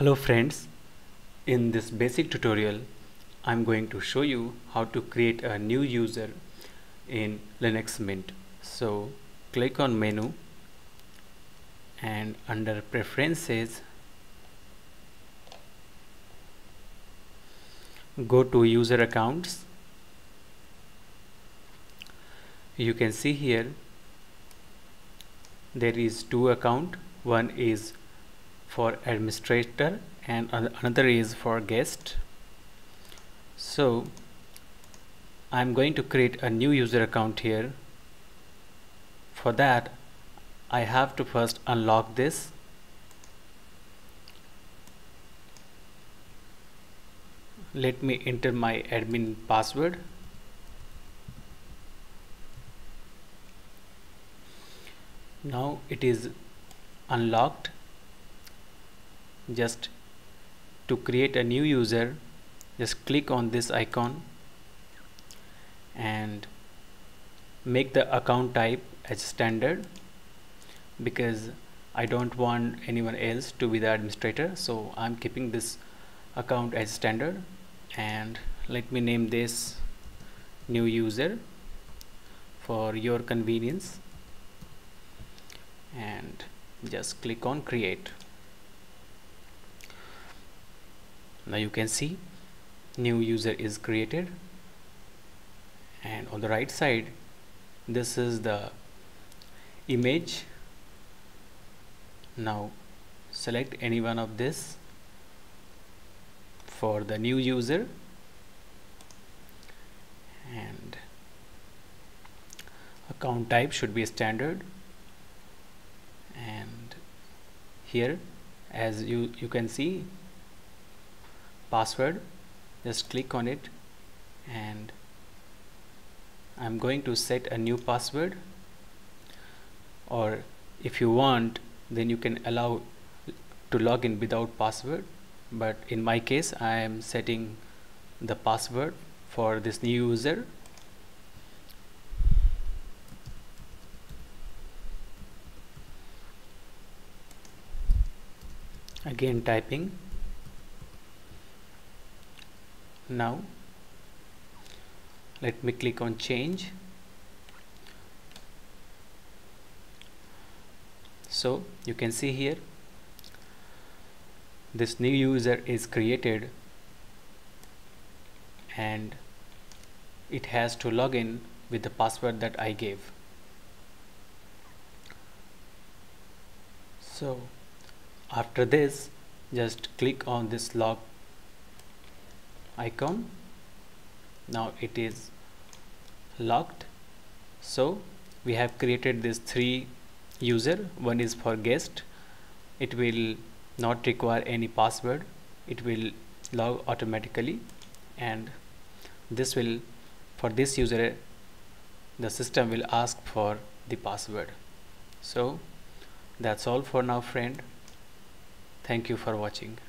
Hello friends, in this basic tutorial I'm going to show you how to create a new user in Linux Mint. So click on menu and under preferences go to user accounts. You can see here there is two accounts, one is for administrator and another is for guest. So I'm going to create a new user account here. For that I have to first unlock this, let me enter my admin password, now it is unlocked. Just to create a new user, just click on this icon and make the account type as standard, because I don't want anyone else to be the administrator, so I'm keeping this account as standard. And let me name this new user for your convenience and just click on create. Now you can see new user is created, and on the right side this is the image. Now select any one of this for the new user and account type should be standard, and here as you can see password, just click on it and I'm going to set a new password, or if you want then you can allow to log in without password, but in my case I am setting the password for this new user. Again typing. Now let me click on change. So you can see here this new user is created and it has to log in with the password that I gave. So after this just click on this log icon. Now it is locked. So we have created this three user. One is for guest. It will not require any password. It will log automatically, and this will, for this user the system will ask for the password. So that's all for now friend. Thank you for watching.